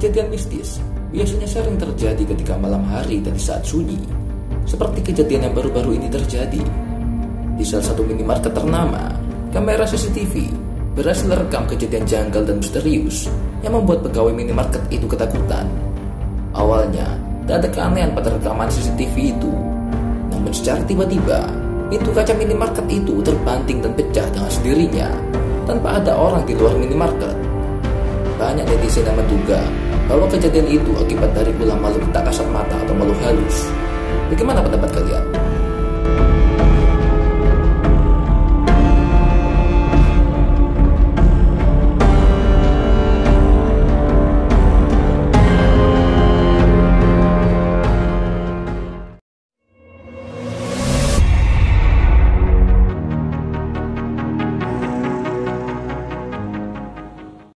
Kejadian mistis biasanya sering terjadi ketika malam hari dan saat sunyi, seperti kejadian yang baru-baru ini terjadi. Di salah satu minimarket ternama, kamera CCTV berhasil rekam kejadian janggal dan misterius yang membuat pegawai minimarket itu ketakutan. Awalnya, tak ada keanehan pada rekaman CCTV itu. Namun secara tiba-tiba, pintu kaca minimarket itu terbanting dan pecah dengan sendirinya, tanpa ada orang di luar minimarket. Banyak netizen yang menduga bahwa kejadian itu akibat dari ulah makhluk tak kasat mata atau makhluk halus. Bagaimana pendapat kalian?